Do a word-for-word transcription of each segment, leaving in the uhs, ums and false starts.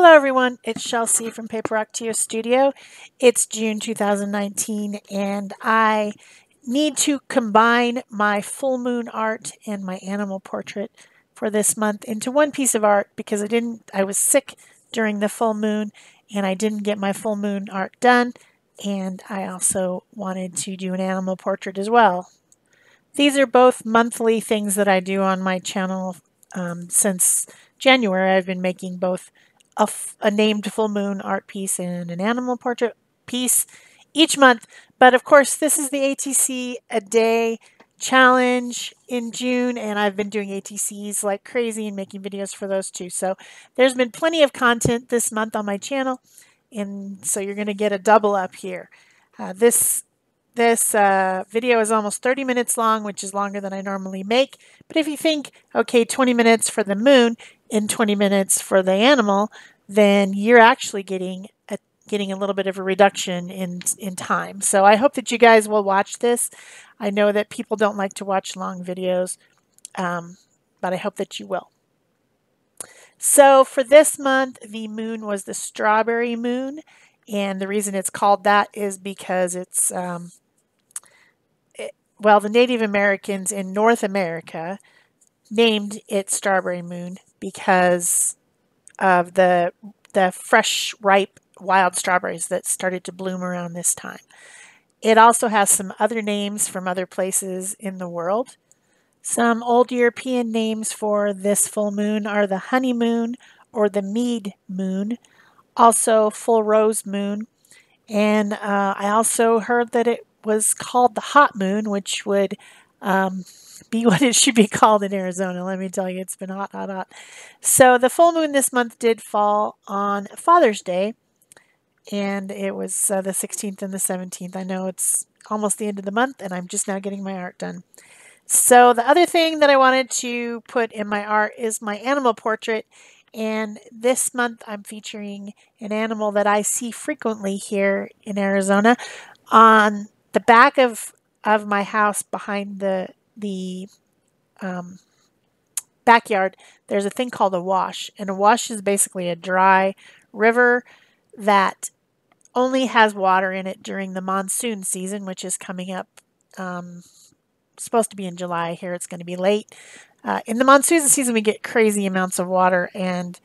Hello everyone, it's Chelsea from PaperOcotilloStudio. It's June two thousand nineteen and I need to combine my full moon art and my animal portrait for this month into one piece of art because I didn't, I was sick during the full moon and I didn't get my full moon art done, and I also wanted to do an animal portrait as well. These are both monthly things that I do on my channel. Um, since January I've been making both A, f a named full moon art piece and an animal portrait piece each month. But of course, this is the A T C a day challenge in June, and I've been doing A T Cs like crazy and making videos for those too. So there's been plenty of content this month on my channel, and so you're going to get a double up here. Uh, this This uh, video is almost thirty minutes long, which is longer than I normally make. But if you think, okay, twenty minutes for the moon and twenty minutes for the animal, then you're actually getting a, getting a little bit of a reduction in, in time. So I hope that you guys will watch this. I know that people don't like to watch long videos, um, but I hope that you will. So for this month, the moon was the Strawberry Moon. And the reason it's called that is because it's... Um, Well, the Native Americans in North America named it Strawberry Moon because of the, the fresh, ripe, wild strawberries that started to bloom around this time. It also has some other names from other places in the world. Some old European names for this full moon are the honey moon or the mead moon, also full rose moon. And uh, I also heard that it was called the hot moon, which would um, be what it should be called in Arizona. Let me tell you, it's been hot, hot, hot. So the full moon this month did fall on Father's Day, and it was uh, the sixteenth and the seventeenth. I know it's almost the end of the month, and I'm just now getting my art done. So the other thing that I wanted to put in my art is my animal portrait, and this month I'm featuring an animal that I see frequently here in Arizona on the back of, of my house. Behind the, the um, backyard, there's a thing called a wash. And a wash is basically a dry river that only has water in it during the monsoon season, which is coming up. Um, supposed to be in July. Here it's going to be late. Uh, in the monsoon season, we get crazy amounts of water, and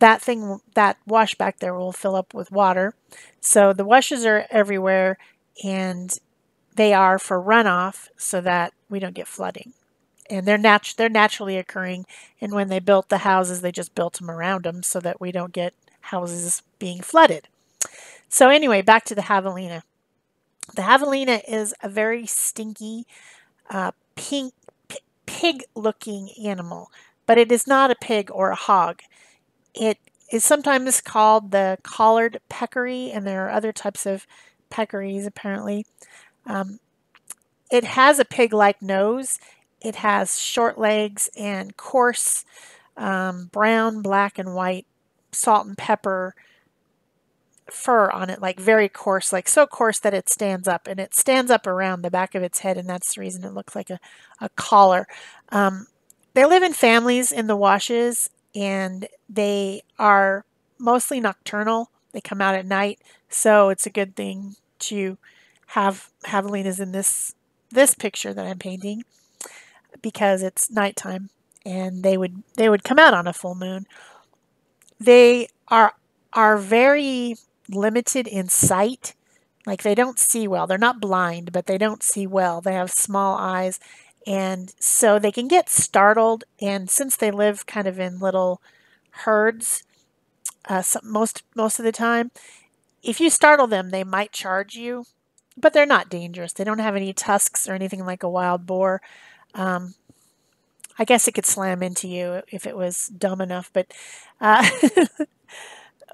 that thing, that wash back there, will fill up with water. So the washes are everywhere, and they are for runoff so that we don't get flooding. And they're natu they're naturally occurring, and when they built the houses, they just built them around them so that we don't get houses being flooded. So anyway, back to the javelina. The javelina is a very stinky, uh, pink, pig-looking animal, but it is not a pig or a hog. It is sometimes called the collared peccary, and there are other types of peccaries apparently. Um, it has a pig-like nose. It has short legs and coarse um, brown, black, and white salt and pepper fur on it, like very coarse, like so coarse that it stands up, and it stands up around the back of its head, and that's the reason it looks like a, a collar. Um, they live in families in the washes, and they are mostly nocturnal. They come out at night, so it's a good thing to have javelinas in this this picture that I'm painting because it's nighttime, and they would they would come out on a full moon. They are are very limited in sight, like they don't see well. They're not blind, but they don't see well. They have small eyes, and so they can get startled. And since they live kind of in little herds, Uh, so most most of the time, if you startle them, they might charge you, but they're not dangerous. They don't have any tusks or anything like a wild boar. Um, I guess it could slam into you if it was dumb enough, but uh,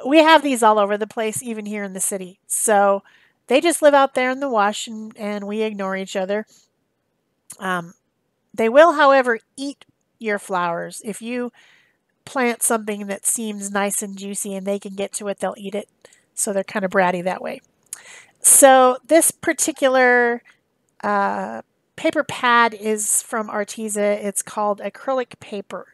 we have these all over the place, even here in the city. So they just live out there in the wash, and, and we ignore each other. Um, they will, however, eat your flowers. If you plant something that seems nice and juicy and they can get to it, they'll eat it. So they're kind of bratty that way. So this particular uh, paper pad is from Arteza. It's called acrylic paper.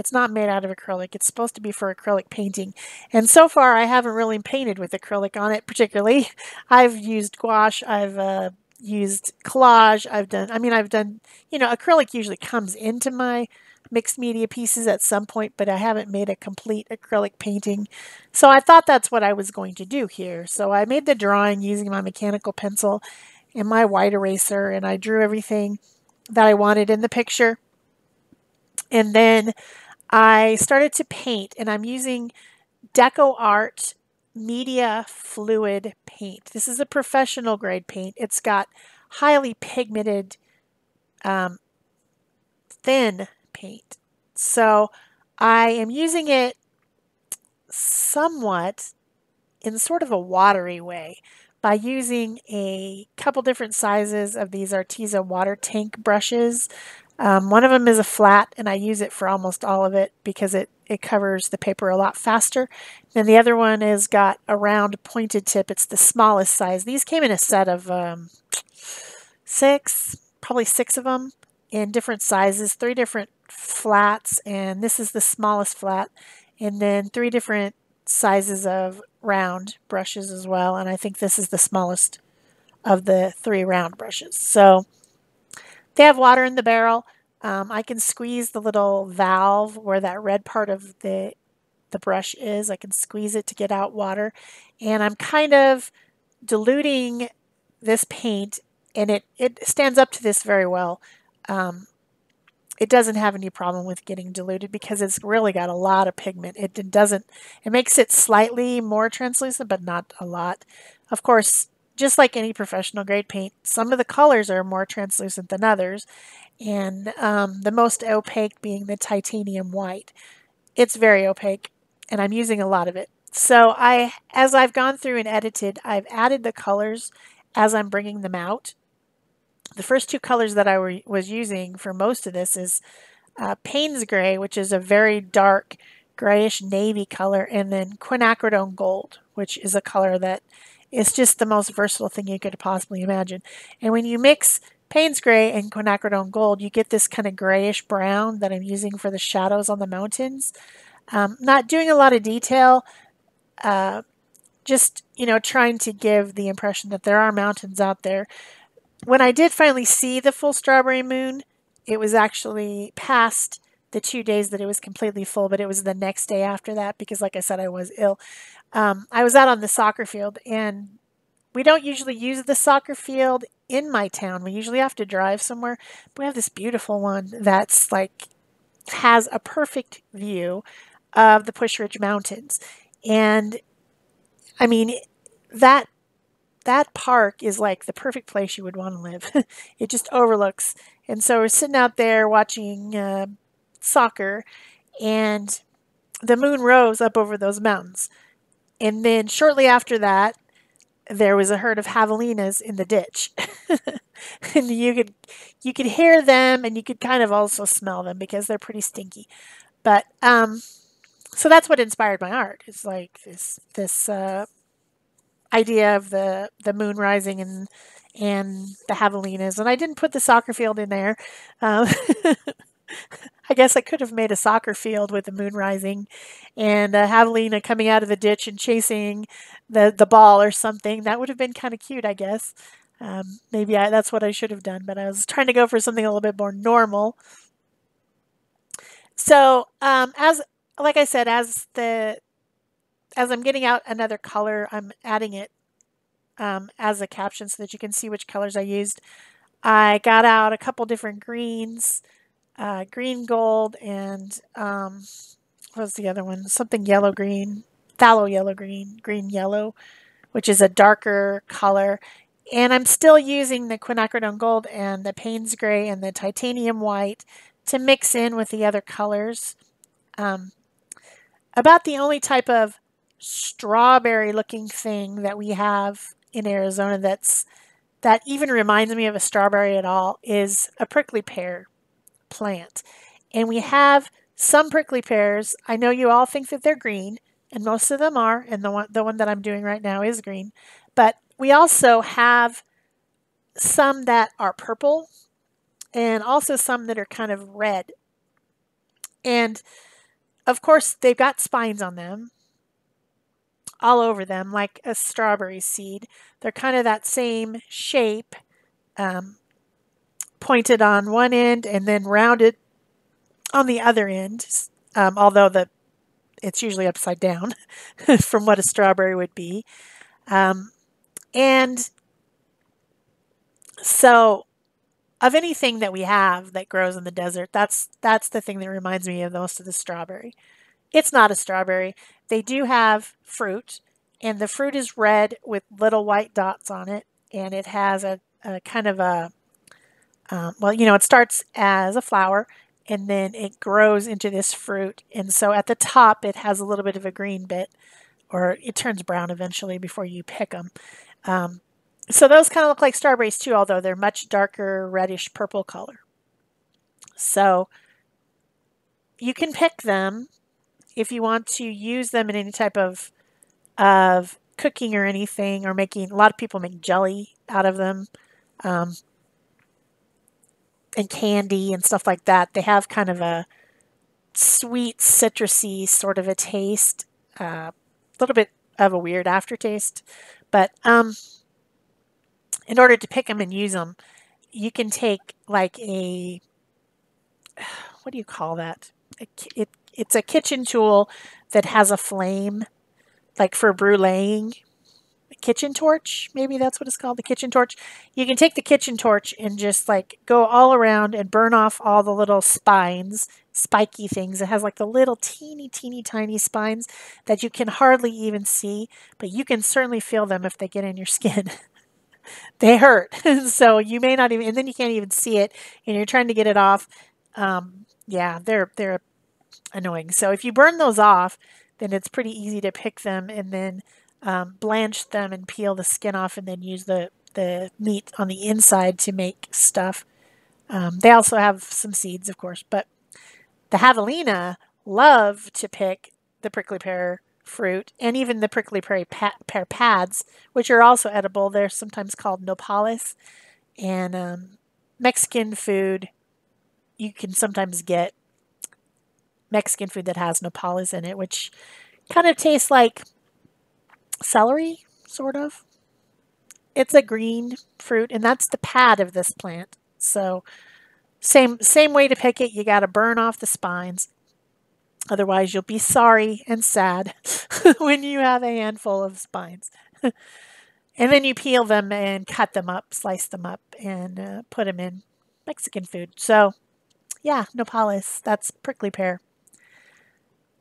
It's not made out of acrylic. It's supposed to be for acrylic painting. And so far, I haven't really painted with acrylic on it particularly. I've used gouache. I've uh, used collage. I've done, I mean, I've done, you know, acrylic usually comes into my mixed media pieces at some point, but I haven't made a complete acrylic painting. So I thought that's what I was going to do here. So I made the drawing using my mechanical pencil and my white eraser, and I drew everything that I wanted in the picture. And then I started to paint, and I'm using Decoart Media Fluid Paint. This is a professional grade paint. It's got highly pigmented, um, thin paint. So I am using it somewhat in sort of a watery way by using a couple different sizes of these Arteza water tank brushes. Um, one of them is a flat, and I use it for almost all of it because it, it covers the paper a lot faster. And the other one has got a round pointed tip. It's the smallest size. These came in a set of um, six, probably six of them in different sizes, three different flats, and this is the smallest flat, and then three different sizes of round brushes as well, and I think this is the smallest of the three round brushes. So they have water in the barrel. Um, I can squeeze the little valve where that red part of the, the brush is. I can squeeze it to get out water. And I'm kind of diluting this paint, and it, it stands up to this very well. Um, it doesn't have any problem with getting diluted because it's really got a lot of pigment. It, it doesn't, it makes it slightly more translucent, but not a lot. Of course, just like any professional grade paint, some of the colors are more translucent than others, and um, the most opaque being the titanium white. It's very opaque, and I'm using a lot of it. So I, as I've gone through and edited, I've added the colors as I'm bringing them out. The first two colors that I were, was using for most of this is uh, Payne's gray, which is a very dark grayish navy color, and then Quinacridone gold, which is a color that it's just the most versatile thing you could possibly imagine. And when you mix Payne's gray and Quinacridone gold, you get this kind of grayish brown that I'm using for the shadows on the mountains. Um, not doing a lot of detail, uh, just, you know, trying to give the impression that there are mountains out there. When I did finally see the full Strawberry Moon, it was actually past the two days that it was completely full, but it was the next day after that because, like I said, I was ill. Um, I was out on the soccer field, and we don't usually use the soccer field in my town. We usually have to drive somewhere. But we have this beautiful one that's like has a perfect view of the Pusch Ridge Mountains, and I mean that that park is like the perfect place you would want to live. It just overlooks, and so we're sitting out there watching uh, soccer, and the moon rose up over those mountains. And then shortly after that, there was a herd of javelinas in the ditch. And you could you could hear them, and you could kind of also smell them because they're pretty stinky. But um, so that's what inspired my art. It's like this this uh, idea of the the moon rising and and the javelinas. And I didn't put the soccer field in there. Um, I guess I could have made a soccer field with the moon rising and uh, javelina coming out of the ditch and chasing the, the ball or something. That would have been kind of cute, I guess. Um, maybe I, that's what I should have done, but I was trying to go for something a little bit more normal. So, um, as like I said, as the as I'm getting out another color, I'm adding it um, as a caption so that you can see which colors I used. I got out a couple different greens. Uh, green gold and um, what was the other one? Something yellow green, phthalo yellow green, green yellow, which is a darker color. And I'm still using the Quinacridone gold and the Payne's gray and the titanium white to mix in with the other colors. Um, about the only type of strawberry looking thing that we have in Arizona that's that even reminds me of a strawberry at all is a prickly pear plant. And we have some prickly pears. I know you all think that they're green, and most of them are, and the one, the one that I'm doing right now is green. But we also have some that are purple, and also some that are kind of red. And Of course, they've got spines on them, all over them, like a strawberry seed. They're kind of that same shape, um, pointed on one end and then rounded on the other end, um, although the it's usually upside down from what a strawberry would be. Um, and so of anything that we have that grows in the desert, that's that's the thing that reminds me of most of the strawberry. It's not a strawberry. They do have fruit, and the fruit is red with little white dots on it, and it has a, a kind of a, um, well, you know, it starts as a flower, and then it grows into this fruit. And so at the top, it has a little bit of a green bit, or it turns brown eventually before you pick them. Um, so those kind of look like strawberries too, although they're much darker reddish purple color. So you can pick them if you want to use them in any type of, of cooking or anything, or making, a lot of people make jelly out of them. Um, and candy and stuff like that. They have kind of a sweet, citrusy sort of a taste, a uh, little bit of a weird aftertaste. But um, in order to pick them and use them, you can take like a, what do you call that? A, it, it's a kitchen tool that has a flame, like for bruleeing. Kitchen torch, maybe that's what it's called, the kitchen torch. You can take the kitchen torch and just like go all around and burn off all the little spines, spiky things. It has like the little teeny, teeny, tiny spines that you can hardly even see, but you can certainly feel them if they get in your skin. They hurt. So you may not even, and then you can't even see it, and you're trying to get it off. Um, yeah, they're, they're annoying. So if you burn those off, then it's pretty easy to pick them, and then Um, blanch them and peel the skin off, and then use the, the meat on the inside to make stuff. Um, they also have some seeds, of course, but the javelina love to pick the prickly pear fruit, and even the prickly pear, pa pear pads, which are also edible. They're sometimes called nopales, and um, Mexican food, you can sometimes get Mexican food that has nopales in it, which kind of tastes like celery, sort of. It's a green fruit, and that's the pad of this plant. So same same way to pick it, you got to burn off the spines. Otherwise, you'll be sorry and sad when you have a handful of spines. And then you peel them and cut them up, slice them up, and uh, put them in Mexican food. So yeah, nopales, that's prickly pear.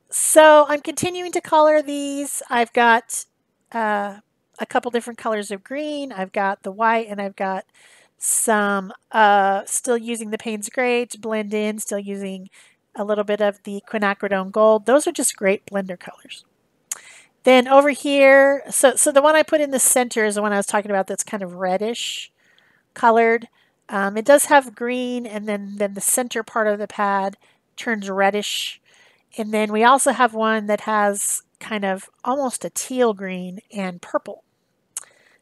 So I'm continuing to color these. I've got Uh, a couple different colors of green. I've got the white, and I've got some uh, still using the Payne's gray to blend in, still using a little bit of the quinacridone gold. Those are just great blender colors. Then over here, so, so the one I put in the center is the one I was talking about that's kind of reddish colored. Um, it does have green, and then, then the center part of the pad turns reddish. And then we also have one that has kind of almost a teal green and purple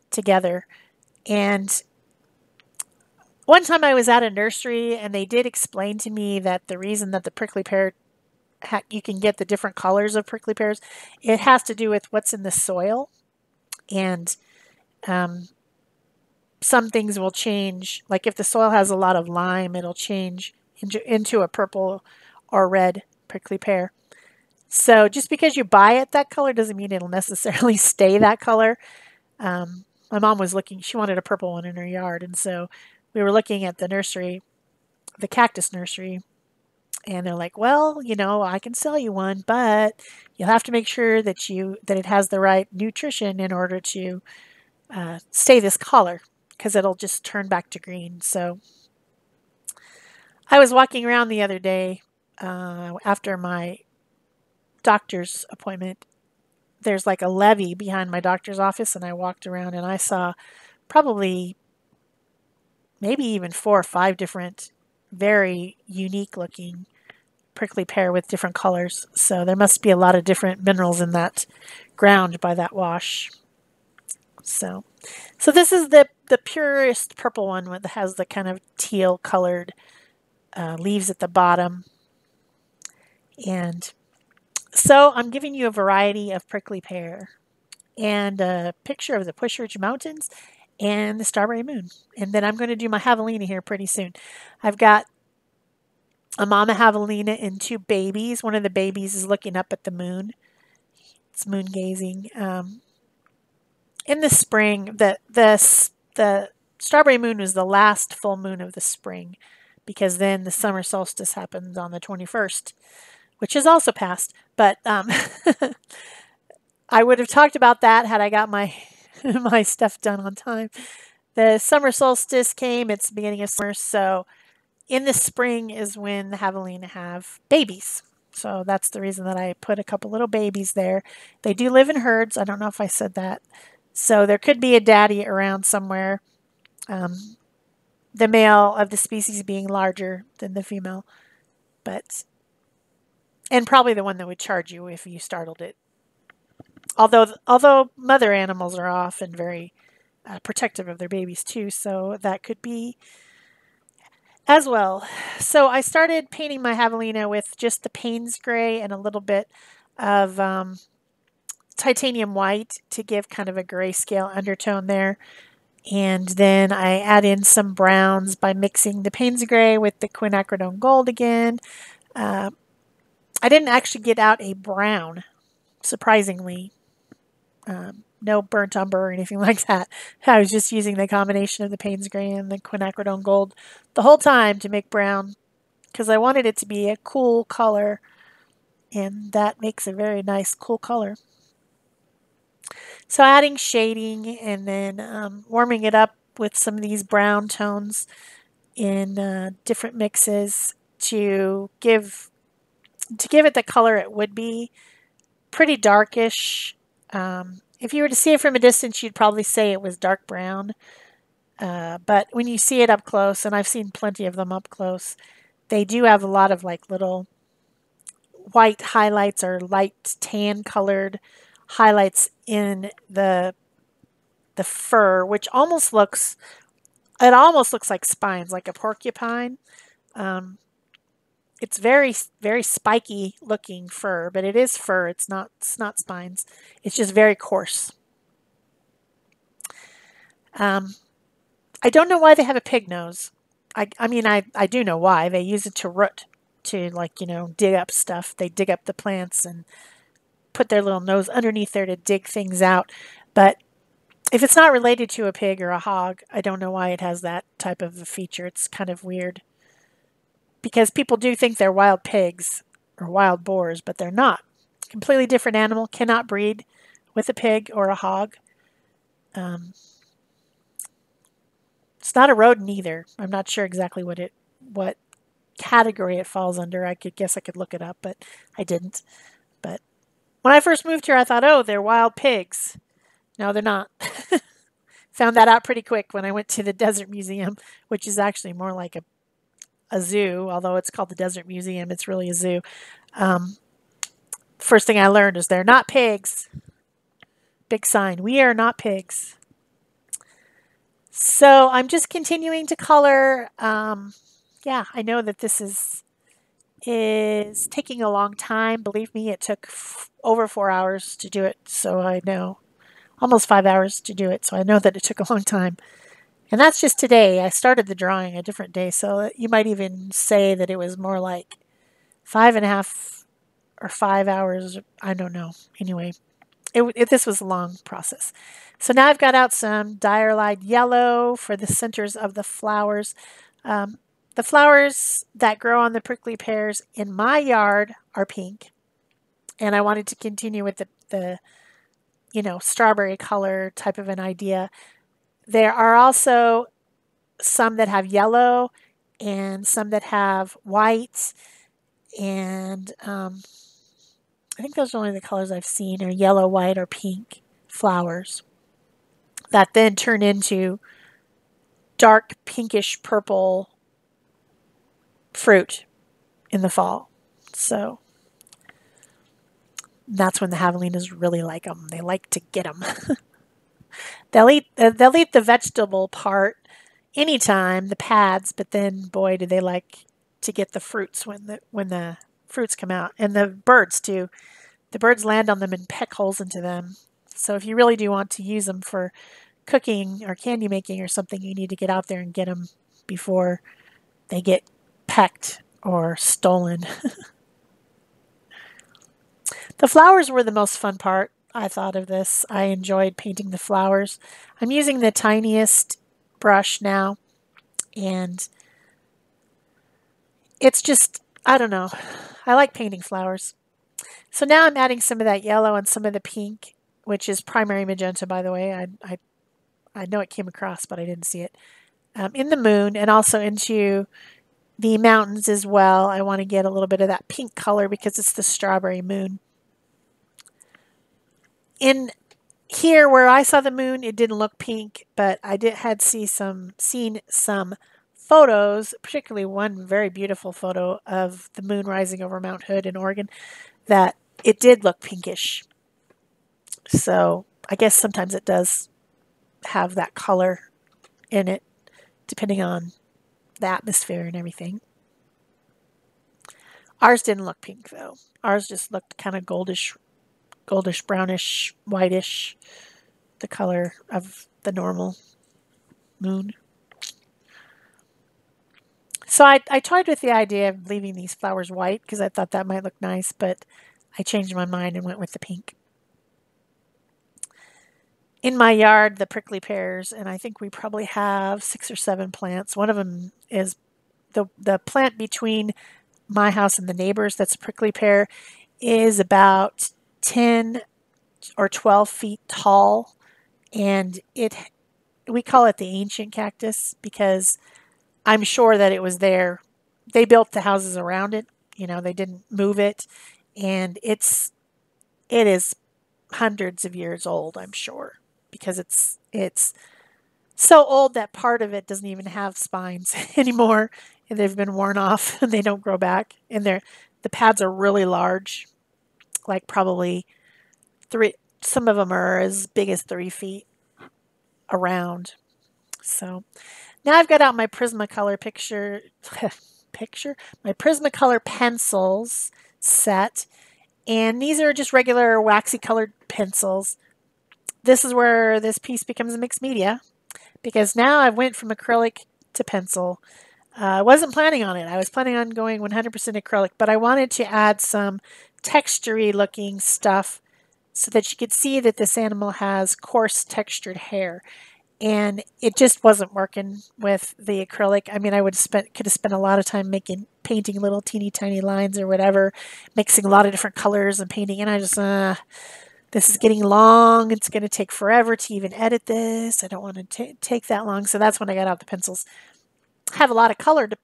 together. And one time I was at a nursery, and they did explain to me that the reason that the prickly pear, ha you can get the different colors of prickly pears, it has to do with what's in the soil. And um, some things will change. Like if the soil has a lot of lime, it'll change into, into a purple or red prickly pear. So just because you buy it that color doesn't mean it'll necessarily stay that color. Um, my mom was looking, she wanted a purple one in her yard. And so we were looking at the nursery, the cactus nursery, and they're like, well, you know, I can sell you one, but you'll have to make sure that you, that it has the right nutrition in order to uh, stay this color, because it'll just turn back to green. So I was walking around the other day uh, after my doctor's appointment. There's like a levee behind my doctor's office, and I walked around, and I saw probably maybe even four or five different very unique looking prickly pear with different colors. So there must be a lot of different minerals in that ground by that wash. So so this is the the purest purple one that has the kind of teal colored uh, leaves at the bottom. And So I'm giving you a variety of prickly pear and a picture of the Pusch Ridge Mountains and the Strawberry Moon. And then I'm going to do my javelina here pretty soon. I've got a mama javelina and two babies. One of the babies is looking up at the moon. It's moon gazing. Um, in the spring, the, the, the Strawberry Moon was the last full moon of the spring, because then the summer solstice happens on the twenty-first, which is also past. But um, I would have talked about that had I got my my stuff done on time. The summer solstice came. It's the beginning of summer. So in the spring is when the javelina have babies. So that's the reason that I put a couple little babies there. They do live in herds. I don't know if I said that. So there could be a daddy around somewhere. Um, the male of the species being larger than the female. But, and probably the one that would charge you if you startled it. Although, although mother animals are often very uh, protective of their babies too, so that could be as well. So I started painting my javelina with just the Payne's gray and a little bit of um, titanium white to give kind of a grayscale undertone there. And then I add in some browns by mixing the Payne's gray with the quinacridone gold again. Uh, I didn't actually get out a brown, surprisingly. Um, no burnt umber or anything like that. I was just using the combination of the Payne's gray and the quinacridone gold the whole time to make brown, because I wanted it to be a cool color, and that makes a very nice cool color. So adding shading and then um, warming it up with some of these brown tones in uh, different mixes to give to give it the color it would be. Pretty darkish. Um, if you were to see it from a distance, you'd probably say it was dark brown. Uh, but when you see it up close, and I've seen plenty of them up close, they do have a lot of like little white highlights or light tan colored highlights in the the fur, which almost looks, it almost looks like spines, like a porcupine. Um, it's very, very spiky looking fur, but it is fur. It's not, it's not spines. It's just very coarse. Um, I don't know why they have a pig nose. I, I mean, I, I do know why. They use it to root, to like, you know, dig up stuff. They dig up the plants and put their little nose underneath there to dig things out. But if it's not related to a pig or a hog, I don't know why it has that type of a feature. It's kind of weird, because people do think they're wild pigs or wild boars, but they're not. Completely different animal. Cannot breed with a pig or a hog. Um, it's not a rodent either. I'm not sure exactly what it what category it falls under. I could guess I could look it up, but I didn't. But when I first moved here, I thought, oh, they're wild pigs. No, they're not. Found that out pretty quick when I went to the Desert Museum, which is actually more like a, a zoo. Although it's called the Desert Museum, it's really a zoo. Um, first thing I learned is they're not pigs. Big sign, we are not pigs. So I'm just continuing to color. Um, yeah, I know that this is... is taking a long time. Believe me, it took f over four hours to do it, so I know. Almost five hours to do it, so I know that it took a long time. And that's just today. I started the drawing a different day, so you might even say that it was more like five and a half or five hours. I don't know. Anyway, it, it, this was a long process. So now I've got out some Diarylide yellow for the centers of the flowers. Um, The flowers that grow on the prickly pears in my yard are pink. And I wanted to continue with the, the, you know, strawberry color type of an idea. There are also some that have yellow and some that have white. And um, I think those are only the colors I've seen, are yellow, white, or pink flowers that then turn into dark pinkish purple fruit in the fall. So that's when the javelinas really like them. They like to get them. They'll eat uh, they'll eat the vegetable part anytime, the pads, but then boy do they like to get the fruits when the when the fruits come out. And the birds too. The birds land on them and peck holes into them. So if you really do want to use them for cooking or candy making or something, you need to get out there and get them before they get pecked or stolen. The flowers were the most fun part, I thought, of this. I enjoyed painting the flowers. I'm using the tiniest brush now, and it's just, I don't know, I like painting flowers. So now I'm adding some of that yellow and some of the pink, which is primary magenta, by the way. I, I, I know it came across, but I didn't see it. Um, in the moon and also into the mountains as well. I want to get a little bit of that pink color because it's the strawberry moon. In here where I saw the moon, it didn't look pink, but I did had see some seen some photos, particularly one very beautiful photo of the moon rising over Mount Hood in Oregon, that it did look pinkish. So I guess sometimes it does have that color in it, depending on the atmosphere and everything. Ours didn't look pink though. Ours just looked kind of goldish, goldish, brownish, whitish, the color of the normal moon. So I, I toyed with the idea of leaving these flowers white because I thought that might look nice, but I changed my mind and went with the pink. In my yard, the prickly pears, and I think we probably have six or seven plants. One of them is the, the plant between my house and the neighbor's that's a prickly pear, is about ten or twelve feet tall, and it we call it the ancient cactus because I'm sure that it was there. They built the houses around it, you know, they didn't move it, and it's it is hundreds of years old, I'm sure. Because it's it's so old that part of it doesn't even have spines anymore, and they've been worn off and they don't grow back. And they're the pads are really large, like probably three. Some of them are as big as three feet around. So now I've got out my Prismacolor picture picture my Prismacolor pencils set, and these are just regular waxy colored pencils. This is where this piece becomes a mixed media, because now I went from acrylic to pencil. Uh, I wasn't planning on it. I was planning on going one hundred percent acrylic, but I wanted to add some textury looking stuff so that you could see that this animal has coarse textured hair. And it just wasn't working with the acrylic. I mean, I would spent could have spent a lot of time making painting little teeny tiny lines or whatever, mixing a lot of different colors and painting, and I just... Uh, This is getting long. It's going to take forever to even edit this. I don't want to take that long. So that's when I got out the pencils. I have a lot of colored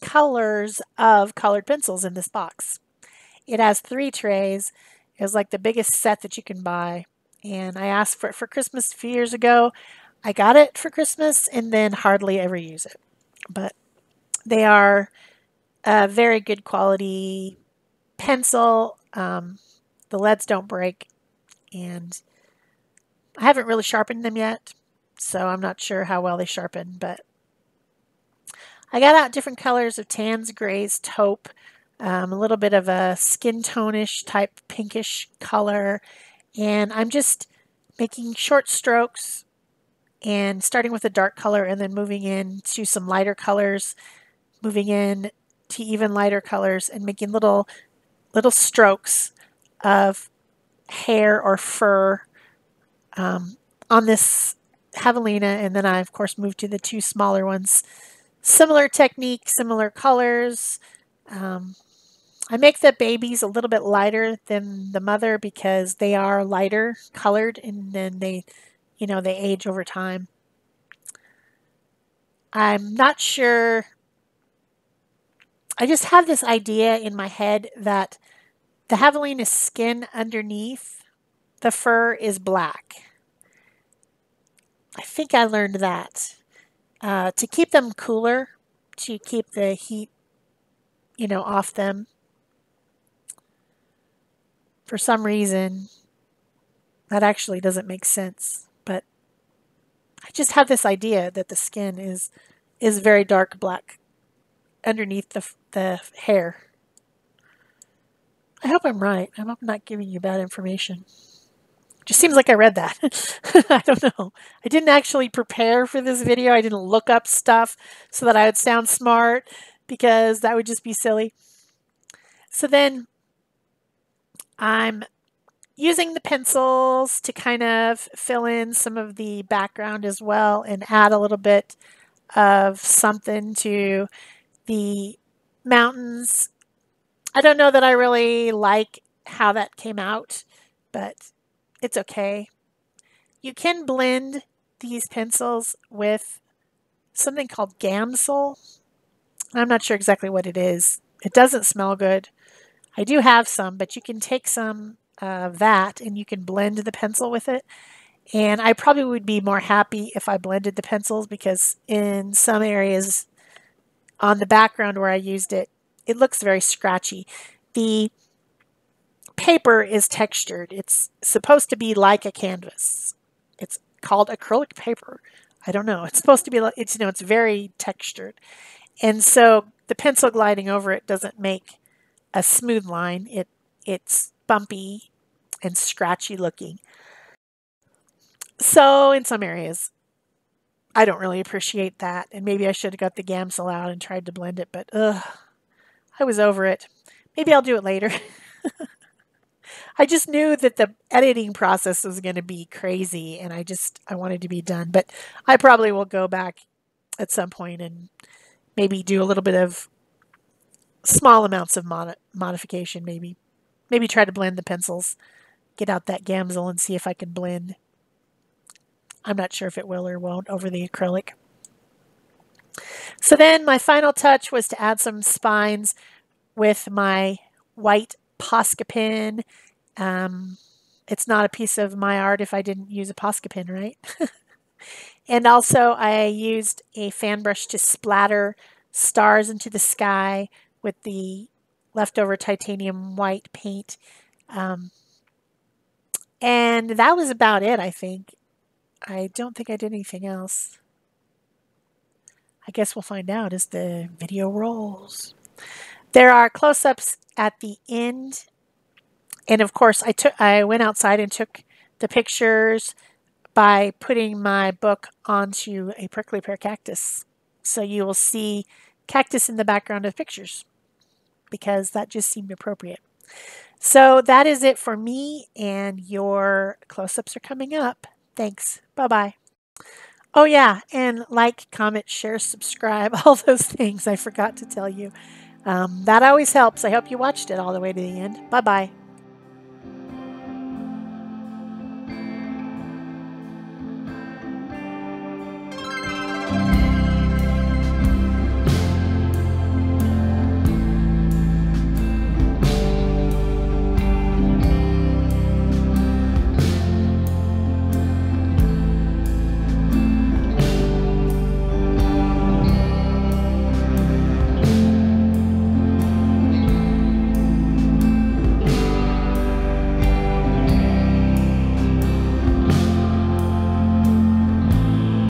colors of colored pencils in this box. It has three trays. It was like the biggest set that you can buy. And I asked for it for Christmas a few years ago. I got it for Christmas and then hardly ever use it. But they are a very good quality pencil. Um, the leads don't break. And I haven't really sharpened them yet, so I'm not sure how well they sharpen, but I got out different colors of tans, grays, taupe, um, a little bit of a skin tone-ish type pinkish color, and I'm just making short strokes and starting with a dark color and then moving in to some lighter colors, moving in to even lighter colors and making little, little strokes of hair or fur um, on this javelina, and then I of course moved to the two smaller ones. Similar technique, similar colors. Um, I make the babies a little bit lighter than the mother because they are lighter colored, and then they, you know, they age over time. I'm not sure. I just have this idea in my head that the javelina's skin underneath the fur is black. I think I learned that. Uh, to keep them cooler, to keep the heat, you know, off them. For some reason, that actually doesn't make sense. But I just have this idea that the skin is, is very dark black underneath the, the hair. I hope I'm right. I hope I'm not giving you bad information. It just seems like I read that. I don't know. I didn't actually prepare for this video. I didn't look up stuff so that I would sound smart, because that would just be silly. So then I'm using the pencils to kind of fill in some of the background as well and add a little bit of something to the mountains. I don't know that I really like how that came out, but it's okay. You can blend these pencils with something called Gamsol. I'm not sure exactly what it is. It doesn't smell good. I do have some, but you can take some of that and you can blend the pencil with it. And I probably would be more happy if I blended the pencils, because in some areas on the background where I used it, it looks very scratchy. The paper is textured. It's supposed to be like a canvas. It's called acrylic paper. I don't know. It's supposed to be like, it's, you know, it's very textured. And so the pencil gliding over it doesn't make a smooth line. It, it's bumpy and scratchy looking. So in some areas, I don't really appreciate that. And maybe I should have got the Gamsol out and tried to blend it, but ugh. I was over it. Maybe I'll do it later. I just knew that the editing process was going to be crazy, and I just, I wanted to be done. But I probably will go back at some point and maybe do a little bit of small amounts of mod modification, maybe. Maybe try to blend the pencils, get out that Gamsol and see if I can blend. I'm not sure if it will or won't over the acrylic. So then my final touch was to add some spines with my white Posca pen. Um, it's not a piece of my art if I didn't use a Posca pen, right? And also I used a fan brush to splatter stars into the sky with the leftover titanium white paint. Um, and that was about it, I think. I don't think I did anything else. I guess we'll find out as the video rolls. There are close-ups at the end. And of course, I took, I went outside and took the pictures by putting my book onto a prickly pear cactus. So you will see cactus in the background of pictures, because that just seemed appropriate. So that is it for me, and your close-ups are coming up. Thanks. Bye-bye. Oh yeah, and like, comment, share, subscribe, all those things I forgot to tell you. Um, that always helps. I hope you watched it all the way to the end. Bye-bye.